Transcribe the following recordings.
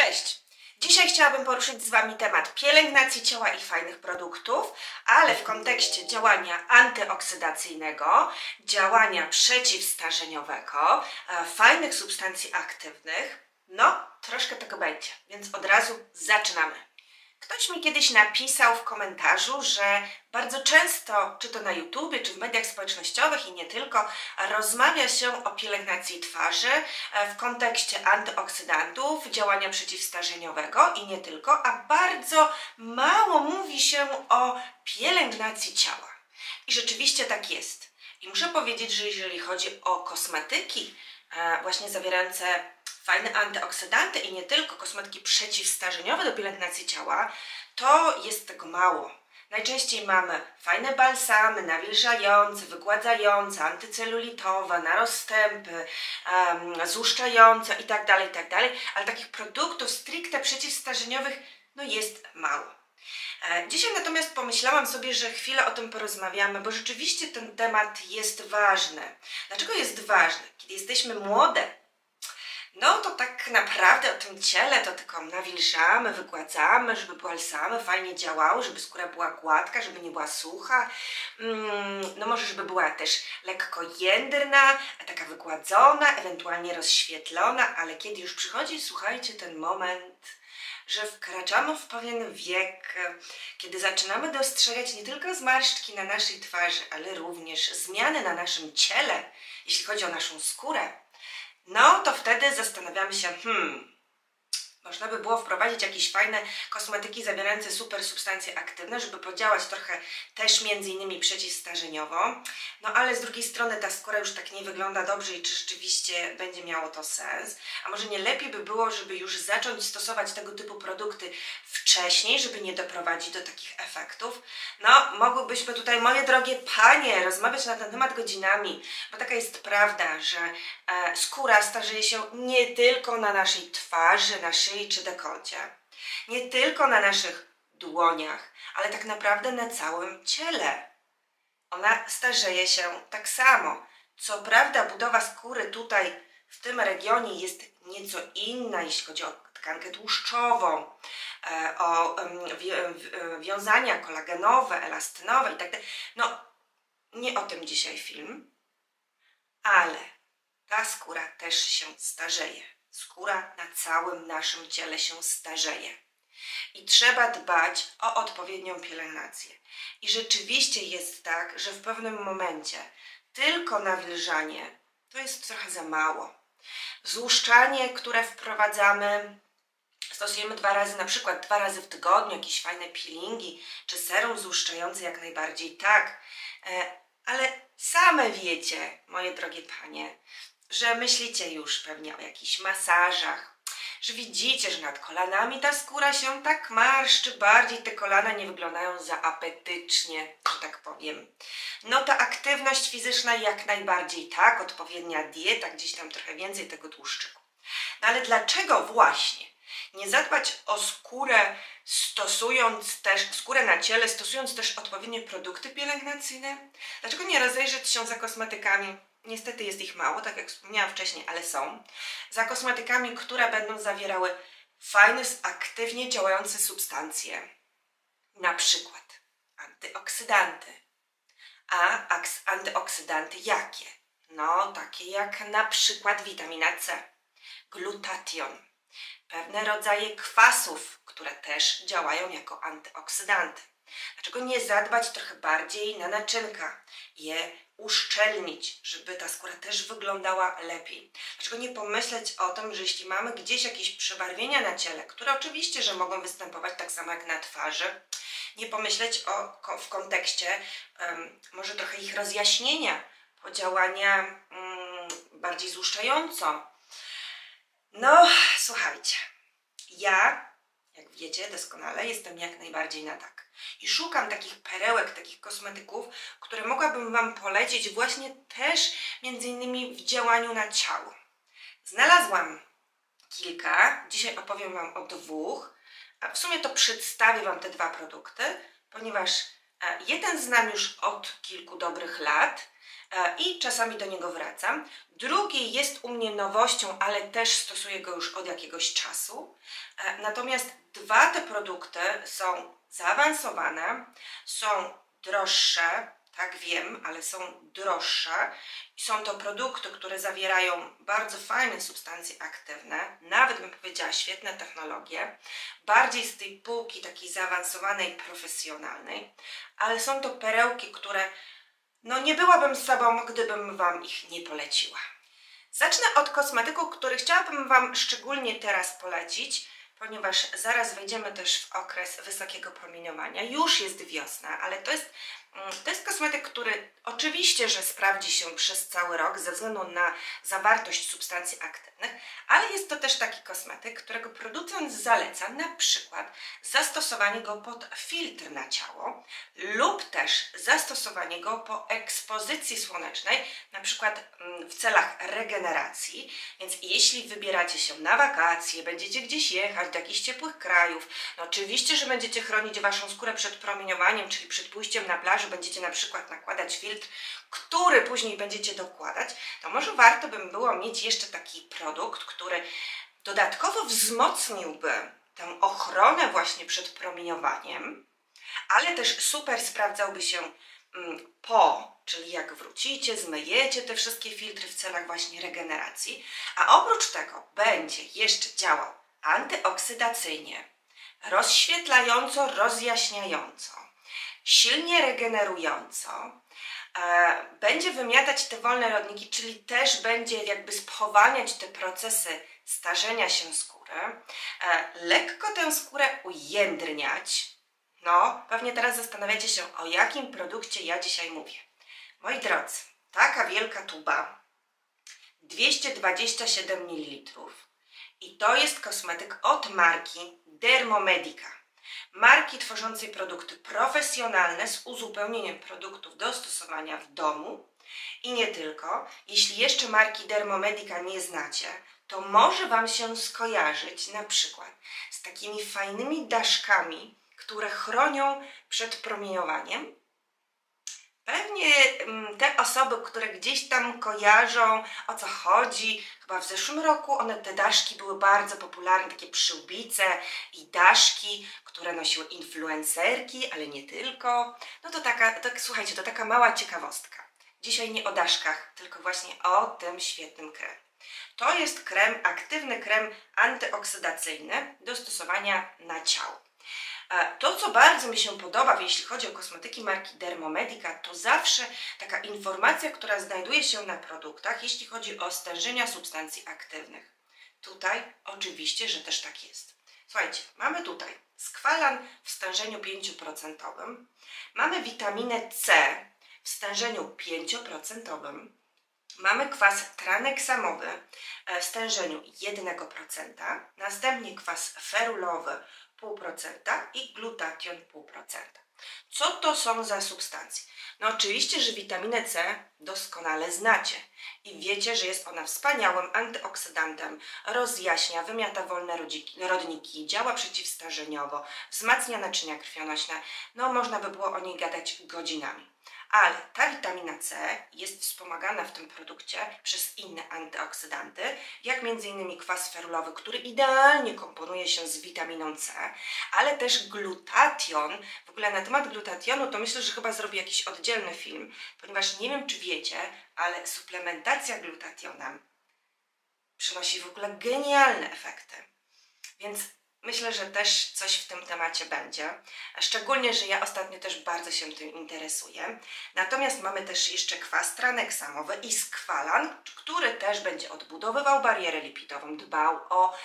Cześć! Dzisiaj chciałabym poruszyć z Wami temat pielęgnacji ciała i fajnych produktów, ale w kontekście działania antyoksydacyjnego, działania przeciwstarzeniowego, fajnych substancji aktywnych. No, troszkę tego będzie, więc od razu zaczynamy. Ktoś mi kiedyś napisał w komentarzu, że bardzo często, czy to na YouTubie, czy w mediach społecznościowych i nie tylko, rozmawia się o pielęgnacji twarzy w kontekście antyoksydantów, działania przeciwstarzeniowego i nie tylko, a bardzo mało mówi się o pielęgnacji ciała. I rzeczywiście tak jest. I muszę powiedzieć, że jeżeli chodzi o kosmetyki właśnie zawierające fajne antyoksydanty i nie tylko, kosmetyki przeciwstarzeniowe do pielęgnacji ciała, to jest tego mało. Najczęściej mamy fajne balsamy nawilżające, wygładzające, antycelulitowe, na rozstępy, złuszczające itd., ale takich produktów stricte przeciwstarzeniowych no jest mało. Dzisiaj natomiast pomyślałam sobie, że chwilę o tym porozmawiamy, bo rzeczywiście ten temat jest ważny. Dlaczego jest ważny? Kiedy jesteśmy młode, no to tak naprawdę o tym ciele to tylko nawilżamy, wygładzamy, żeby balsamy fajnie działały, żeby skóra była gładka, żeby nie była sucha, no może żeby była też lekko jędrna, taka wygładzona, ewentualnie rozświetlona, ale kiedy już przychodzi, słuchajcie, ten moment, że wkraczamy w pewien wiek, kiedy zaczynamy dostrzegać nie tylko zmarszczki na naszej twarzy, ale również zmiany na naszym ciele, jeśli chodzi o naszą skórę, no to wtedy zastanawiamy się, można by było wprowadzić jakieś fajne kosmetyki zawierające super substancje aktywne, żeby podziałać trochę też między innymi przeciwstarzeniowo, no ale z drugiej strony ta skóra już tak nie wygląda dobrze i czy rzeczywiście będzie miało to sens? A może nie lepiej by było, żeby już zacząć stosować tego typu produkty wcześniej, żeby nie doprowadzić do takich efektów? No, mogłybyśmy tutaj, moje drogie panie, rozmawiać na ten temat godzinami, bo taka jest prawda, że skóra starzeje się nie tylko na naszej twarzy, na szyi czy dekolcie, nie tylko na naszych dłoniach, ale tak naprawdę na całym ciele. Ona starzeje się tak samo. Co prawda budowa skóry tutaj w tym regionie jest nieco inna, jeśli chodzi o tkankę tłuszczową, o wiązania kolagenowe, elastynowe itd. No, nie o tym dzisiaj film, ale ta skóra też się starzeje. Skóra na całym naszym ciele się starzeje i trzeba dbać o odpowiednią pielęgnację. I rzeczywiście jest tak, że w pewnym momencie tylko nawilżanie to jest trochę za mało. Złuszczanie, które wprowadzamy, stosujemy 2 razy, na przykład 2 razy w tygodniu, jakieś fajne peelingi czy serum złuszczające jak najbardziej, tak, ale same wiecie, moje drogie panie, że myślicie już pewnie o jakichś masażach, że widzicie, że nad kolanami ta skóra się tak marszczy, bardziej te kolana nie wyglądają za apetycznie, że tak powiem. No ta aktywność fizyczna jak najbardziej tak, odpowiednia dieta, gdzieś tam trochę więcej tego tłuszczyku. No ale dlaczego właśnie nie zadbać o skórę, skórę na ciele, stosując też odpowiednie produkty pielęgnacyjne? Dlaczego nie rozejrzeć się za kosmetykami? Niestety jest ich mało, tak jak wspomniałam wcześniej, ale są. Za kosmetykami, które będą zawierały fajne, aktywnie działające substancje. Na przykład antyoksydanty. A antyoksydanty jakie? No takie jak na przykład witamina C, glutation, pewne rodzaje kwasów, które też działają jako antyoksydanty. Dlaczego nie zadbać trochę bardziej na naczynka, je uszczelnić, żeby ta skóra też wyglądała lepiej? Dlaczego nie pomyśleć o tym, że jeśli mamy gdzieś jakieś przebarwienia na ciele, które oczywiście, że mogą występować tak samo jak na twarzy, nie pomyśleć w kontekście może trochę ich rozjaśnienia, podziałania bardziej złuszczająco? No, słuchajcie, jak wiecie doskonale, jestem jak najbardziej na tak. I szukam takich perełek, takich kosmetyków, które mogłabym Wam polecić właśnie też między innymi w działaniu na ciało. Znalazłam kilka, dzisiaj opowiem Wam o 2, a w sumie to przedstawię Wam te 2 produkty, ponieważ jeden znam już od kilku dobrych lat, i czasami do niego wracam. Drugi jest u mnie nowością, ale też stosuję go już od jakiegoś czasu. Natomiast dwa te produkty są zaawansowane, są droższe, tak wiem, ale są droższe. Są to produkty, które zawierają bardzo fajne substancje aktywne, nawet bym powiedziała świetne technologie, bardziej z tej półki takiej zaawansowanej, profesjonalnej, ale są to perełki, które no nie byłabym sobą, gdybym Wam ich nie poleciła. Zacznę od kosmetyków, który chciałabym Wam szczególnie teraz polecić, ponieważ zaraz wejdziemy też w okres wysokiego promieniowania. Już jest wiosna, ale to jest kosmetyk, który oczywiście, że sprawdzi się przez cały rok ze względu na zawartość substancji aktywnych, ale jest to też taki kosmetyk, którego producent zaleca na przykład zastosowanie go pod filtr na ciało lub też zastosowanie go po ekspozycji słonecznej, na przykład w celach regeneracji. Więc jeśli wybieracie się na wakacje, będziecie gdzieś jechać do jakichś ciepłych krajów, no oczywiście, że będziecie chronić Waszą skórę przed promieniowaniem, czyli przed pójściem na plażę, że będziecie na przykład nakładać filtr, który później będziecie dokładać, to może warto by było mieć jeszcze taki produkt, który dodatkowo wzmocniłby tę ochronę właśnie przed promieniowaniem, ale też super sprawdzałby się po, czyli jak wrócicie, zmyjecie te wszystkie filtry w celach właśnie regeneracji, a oprócz tego będzie jeszcze działał antyoksydacyjnie, rozświetlająco, rozjaśniająco, silnie regenerująco, będzie wymiatać te wolne rodniki, czyli też będzie jakby spowalniać te procesy starzenia się skóry, lekko tę skórę ujędrniać. No, pewnie teraz zastanawiacie się, o jakim produkcie ja dzisiaj mówię. Moi drodzy, taka wielka tuba, 227 ml i to jest kosmetyk od marki Dermomedica. Marki tworzącej produkty profesjonalne z uzupełnieniem produktów do stosowania w domu i nie tylko. Jeśli jeszcze marki Dermomedica nie znacie, to może Wam się skojarzyć na przykład z takimi fajnymi daszkami, które chronią przed promieniowaniem. Pewnie te osoby, które gdzieś tam kojarzą, o co chodzi, chyba w zeszłym roku te daszki były bardzo popularne, takie przyłbice i daszki, które nosiły influencerki, ale nie tylko. No to słuchajcie, to taka mała ciekawostka. Dzisiaj nie o daszkach, tylko właśnie o tym świetnym kremie. To jest krem, aktywny krem antyoksydacyjny do stosowania na ciało. To, co bardzo mi się podoba, jeśli chodzi o kosmetyki marki Dermomedica, to zawsze taka informacja, która znajduje się na produktach, jeśli chodzi o stężenia substancji aktywnych. Tutaj oczywiście, że też tak jest. Słuchajcie, mamy tutaj skwalan w stężeniu 5%, mamy witaminę C w stężeniu 5%, mamy kwas traneksamowy w stężeniu 1%, następnie kwas ferulowy 0,5% i glutation 0,5%. Co to są za substancje? No oczywiście, że witaminę C doskonale znacie i wiecie, że jest ona wspaniałym antyoksydantem, rozjaśnia, wymiata wolne rodniki, działa przeciwstarzeniowo, wzmacnia naczynia krwionośne. No można by było o niej gadać godzinami. Ale ta witamina C jest wspomagana w tym produkcie przez inne antyoksydanty, jak m.in. kwas ferulowy, który idealnie komponuje się z witaminą C, ale też glutation. W ogóle na temat glutationu to myślę, że chyba zrobię jakiś oddzielny film, ponieważ nie wiem, czy wiecie, ale suplementacja glutationem przynosi w ogóle genialne efekty. Więc myślę, że też coś w tym temacie będzie, szczególnie, że ja ostatnio też bardzo się tym interesuję. Natomiast mamy też jeszcze kwas traneksamowy i skwalan, który też będzie odbudowywał barierę lipidową, dbał o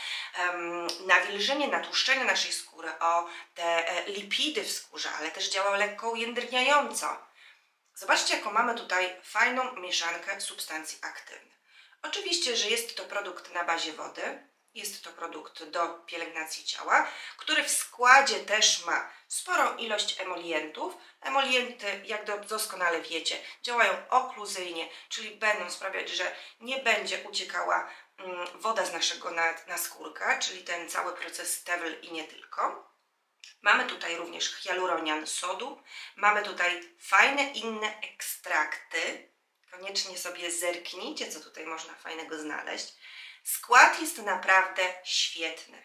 nawilżenie, natłuszczenie naszej skóry, o te lipidy w skórze, ale też działał lekko ujędrniająco. Zobaczcie, jaką mamy tutaj fajną mieszankę substancji aktywnych. Oczywiście, że jest to produkt na bazie wody. Jest to produkt do pielęgnacji ciała, który w składzie też ma sporą ilość emolientów. Emolienty, jak doskonale wiecie, działają okluzyjnie, czyli będą sprawiać, że nie będzie uciekała woda z naszego naskórka, czyli ten cały proces stewel i nie tylko. Mamy tutaj również hialuronian sodu, mamy tutaj fajne inne ekstrakty, koniecznie sobie zerknijcie, co tutaj można fajnego znaleźć. Skład jest naprawdę świetny.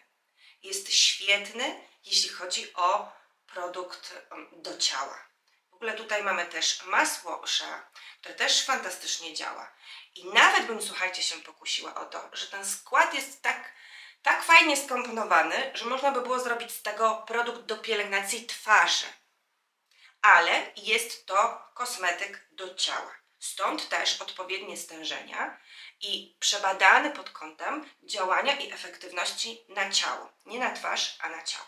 Jest świetny, jeśli chodzi o produkt do ciała. W ogóle tutaj mamy też masło Shea, które też fantastycznie działa. I nawet bym, słuchajcie, się pokusiła o to, że ten skład jest tak fajnie skomponowany, że można by było zrobić z tego produkt do pielęgnacji twarzy. Ale jest to kosmetyk do ciała. Stąd też odpowiednie stężenia i przebadany pod kątem działania i efektywności na ciało. Nie na twarz, a na ciało.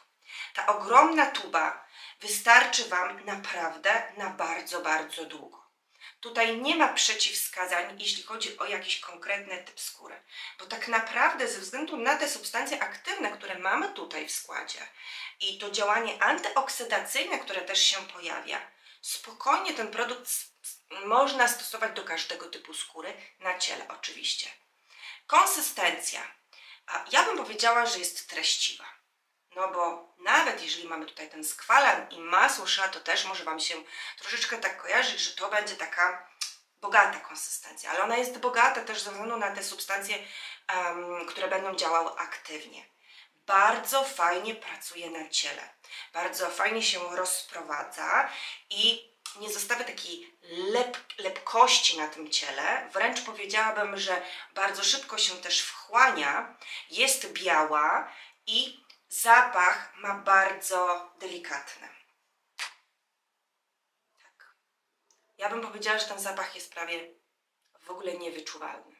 Ta ogromna tuba wystarczy Wam naprawdę na bardzo, bardzo długo. Tutaj nie ma przeciwwskazań, jeśli chodzi o jakiś konkretny typ skóry. Bo tak naprawdę ze względu na te substancje aktywne, które mamy tutaj w składzie i to działanie antyoksydacyjne, które też się pojawia, spokojnie ten produkt można stosować do każdego typu skóry, na ciele oczywiście. Konsystencja. Ja bym powiedziała, że jest treściwa. No bo nawet jeżeli mamy tutaj ten skwalan i masło Shea, to też może Wam się troszeczkę tak kojarzyć, że to będzie taka bogata konsystencja. Ale ona jest bogata też ze względu na te substancje, które będą działały aktywnie. Bardzo fajnie pracuje na ciele. Bardzo fajnie się rozprowadza i nie zostawia takiej lepkości na tym ciele. Wręcz powiedziałabym, że bardzo szybko się też wchłania. Jest biała i zapach ma bardzo delikatny. Tak. Ja bym powiedziała, że ten zapach jest prawie w ogóle niewyczuwalny.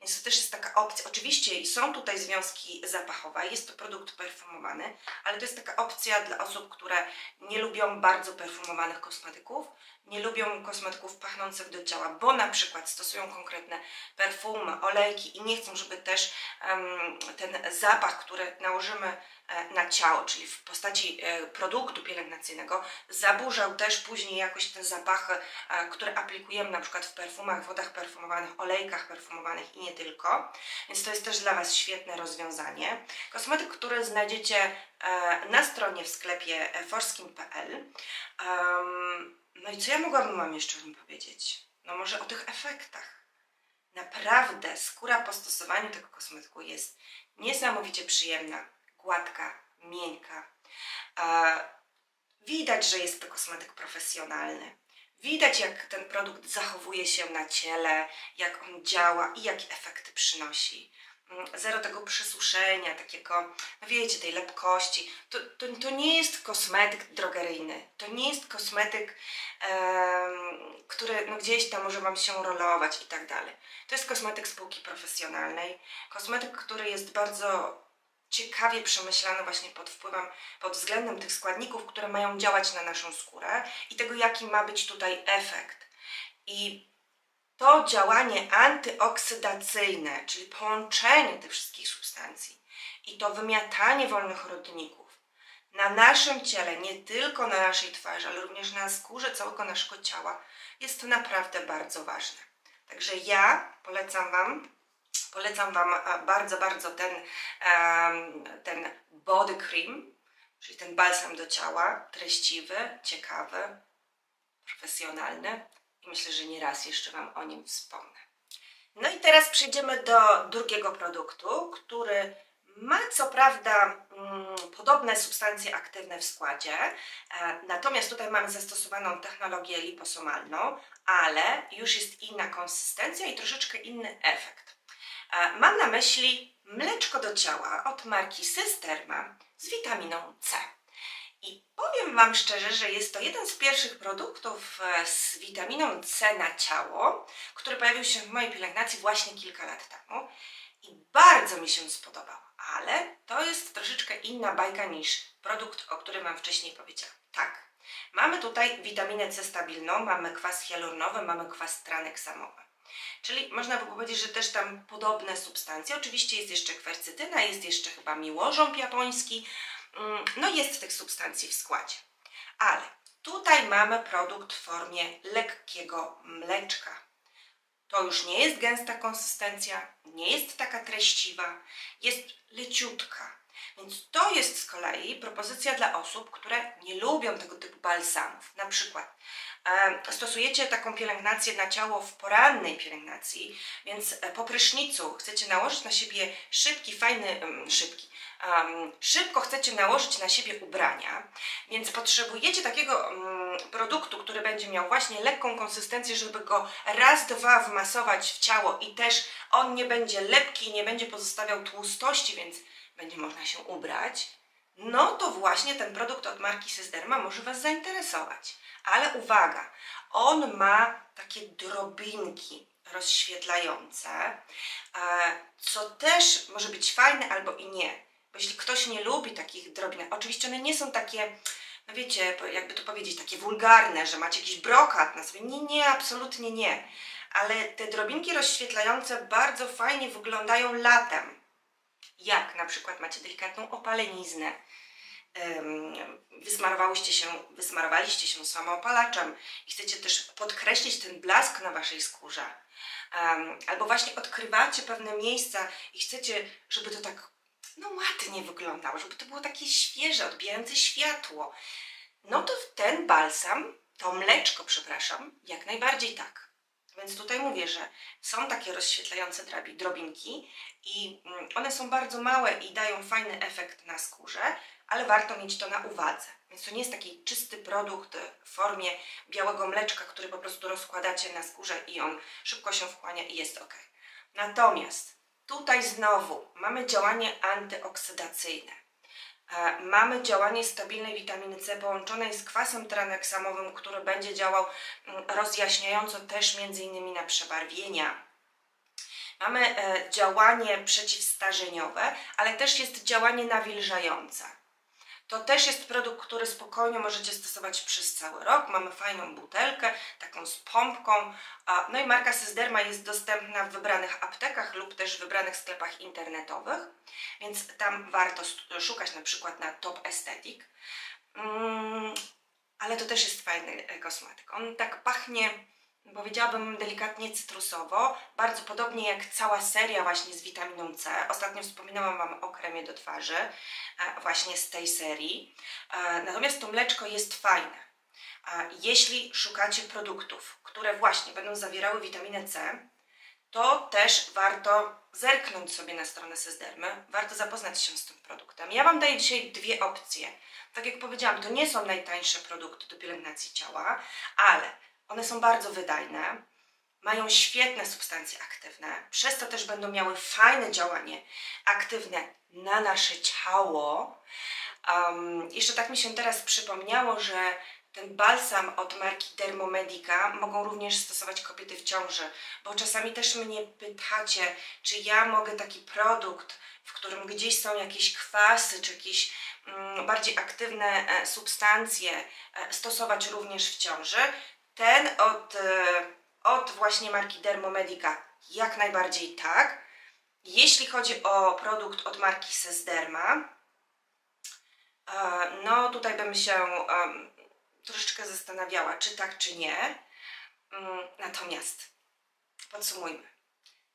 Więc to też jest taka opcja. Oczywiście są tutaj związki zapachowe, jest to produkt perfumowany, ale to jest taka opcja dla osób, które nie lubią bardzo perfumowanych kosmetyków, nie lubią kosmetyków pachnących do ciała, bo na przykład stosują konkretne perfumy, olejki i nie chcą, żeby też ten zapach, który nałożymy na ciało, czyli w postaci produktu pielęgnacyjnego, zaburzał też później jakoś te zapachy, które aplikujemy na przykład w perfumach, wodach perfumowanych, olejkach perfumowanych i nie tylko. Więc to jest też dla Was świetne rozwiązanie. Kosmetyk, który znajdziecie na stronie w sklepie 4skin.pl. No i co ja mogłabym Wam jeszcze o nim powiedzieć? No może o tych efektach. Naprawdę skóra po stosowaniu tego kosmetyku jest niesamowicie przyjemna, gładka, miękka. Widać, że jest to kosmetyk profesjonalny. Widać, jak ten produkt zachowuje się na ciele, jak on działa i jakie efekty przynosi. Zero tego przesuszenia, takiego, no wiecie, tej lepkości. To nie jest kosmetyk drogeryjny. To nie jest kosmetyk, który no gdzieś tam może Wam się rolować i tak dalej. To jest kosmetyk spółki profesjonalnej. Kosmetyk, który jest bardzo ciekawie przemyślano właśnie pod względem tych składników, które mają działać na naszą skórę i tego, jaki ma być tutaj efekt. I to działanie antyoksydacyjne, czyli połączenie tych wszystkich substancji i to wymiatanie wolnych rodników na naszym ciele, nie tylko na naszej twarzy, ale również na skórze całego naszego ciała, jest to naprawdę bardzo ważne. Także ja polecam Wam bardzo, bardzo ten body cream, czyli ten balsam do ciała, treściwy, ciekawy, profesjonalny i myślę, że nie raz jeszcze Wam o nim wspomnę. No i teraz przejdziemy do drugiego produktu, który ma co prawda podobne substancje aktywne w składzie, natomiast tutaj mamy zastosowaną technologię liposomalną, ale już jest inna konsystencja i troszeczkę inny efekt. Mam na myśli mleczko do ciała od marki Sesderma z witaminą C. I powiem Wam szczerze, że jest to jeden z pierwszych produktów z witaminą C na ciało, który pojawił się w mojej pielęgnacji właśnie kilka lat temu i bardzo mi się spodobał, ale to jest troszeczkę inna bajka niż produkt, o którym Wam wcześniej powiedziałam. Tak, mamy tutaj witaminę C stabilną, mamy kwas hialuronowy, mamy kwas tranexamowy. Czyli można by powiedzieć, że też tam podobne substancje. Oczywiście jest jeszcze kwercytyna, jest jeszcze chyba miłożąb japoński. No jest tych substancji w składzie. Ale tutaj mamy produkt w formie lekkiego mleczka. To już nie jest gęsta konsystencja, nie jest taka treściwa, jest leciutka. Więc to jest z kolei propozycja dla osób, które nie lubią tego typu balsamów. Na przykład stosujecie taką pielęgnację na ciało w porannej pielęgnacji, więc po prysznicu chcecie nałożyć na siebie szybko chcecie nałożyć na siebie ubrania, więc potrzebujecie takiego produktu, który będzie miał właśnie lekką konsystencję, żeby go raz, dwa wmasować w ciało i też on nie będzie lepki, nie będzie pozostawiał tłustości, więc będzie można się ubrać. No to właśnie ten produkt od marki Sesderma może Was zainteresować. Ale uwaga, on ma takie drobinki rozświetlające, co też może być fajne albo i nie. Bo jeśli ktoś nie lubi takich drobinek, oczywiście one nie są takie, no wiecie, jakby to powiedzieć, takie wulgarne, że macie jakiś brokat na sobie. Nie, nie, absolutnie nie. Ale te drobinki rozświetlające bardzo fajnie wyglądają latem. Jak na przykład macie delikatną opaleniznę, wysmarowaliście się samoopalaczem i chcecie też podkreślić ten blask na Waszej skórze, albo właśnie odkrywacie pewne miejsca i chcecie, żeby to tak no ładnie wyglądało, żeby to było takie świeże, odbijające światło, no to ten balsam, to mleczko, przepraszam, jak najbardziej tak. Więc tutaj mówię, że są takie rozświetlające drobinki i one są bardzo małe i dają fajny efekt na skórze, ale warto mieć to na uwadze. Więc to nie jest taki czysty produkt w formie białego mleczka, który po prostu rozkładacie na skórze i on szybko się wchłania i jest ok. Natomiast tutaj znowu mamy działanie antyoksydacyjne. Mamy działanie stabilnej witaminy C połączonej z kwasem traneksamowym, który będzie działał rozjaśniająco też m.in. na przebarwienia. Mamy działanie przeciwstarzeniowe, ale też jest działanie nawilżające. To też jest produkt, który spokojnie możecie stosować przez cały rok. Mamy fajną butelkę, taką z pompką. No i marka Sesderma jest dostępna w wybranych aptekach lub też w wybranych sklepach internetowych, więc tam warto szukać na przykład na Topestetic. Ale to też jest fajny kosmetyk. On tak pachnie, powiedziałabym, delikatnie cytrusowo, bardzo podobnie jak cała seria właśnie z witaminą C. Ostatnio wspominałam Wam o kremie do twarzy właśnie z tej serii. Natomiast to mleczko jest fajne. Jeśli szukacie produktów, które właśnie będą zawierały witaminę C, to też warto zerknąć sobie na stronę Sesdermy, warto zapoznać się z tym produktem. Ja Wam daję dzisiaj dwie opcje. Tak jak powiedziałam, to nie są najtańsze produkty do pielęgnacji ciała, ale one są bardzo wydajne, mają świetne substancje aktywne, przez to też będą miały fajne działanie aktywne na nasze ciało. Jeszcze tak mi się teraz przypomniało, że ten balsam od marki Dermomedica mogą również stosować kobiety w ciąży, bo czasami też mnie pytacie, czy ja mogę taki produkt, w którym gdzieś są jakieś kwasy, czy jakieś bardziej aktywne substancje stosować również w ciąży. Ten od właśnie marki Dermomedica jak najbardziej tak. Jeśli chodzi o produkt od marki Sesderma, no tutaj bym się troszeczkę zastanawiała, czy tak, czy nie. Natomiast podsumujmy.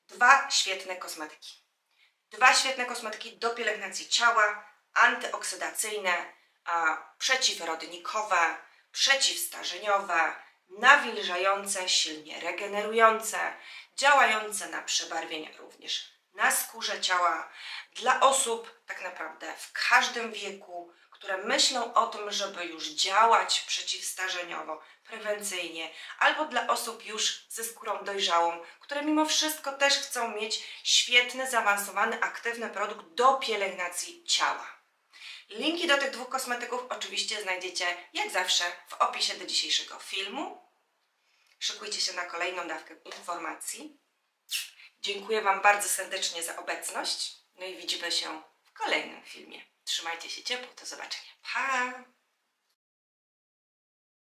Dwa świetne kosmetyki do pielęgnacji ciała, antyoksydacyjne, przeciwrodnikowe, przeciwstarzeniowe, nawilżające, silnie regenerujące, działające na przebarwienia również na skórze ciała, dla osób tak naprawdę w każdym wieku, które myślą o tym, żeby już działać przeciwstarzeniowo, prewencyjnie, albo dla osób już ze skórą dojrzałą, które mimo wszystko też chcą mieć świetny, zaawansowany, aktywny produkt do pielęgnacji ciała. Linki do tych dwóch kosmetyków oczywiście znajdziecie, jak zawsze, w opisie do dzisiejszego filmu. Szykujcie się na kolejną dawkę informacji. Dziękuję Wam bardzo serdecznie za obecność. No i widzimy się w kolejnym filmie. Trzymajcie się ciepło, do zobaczenia. Pa!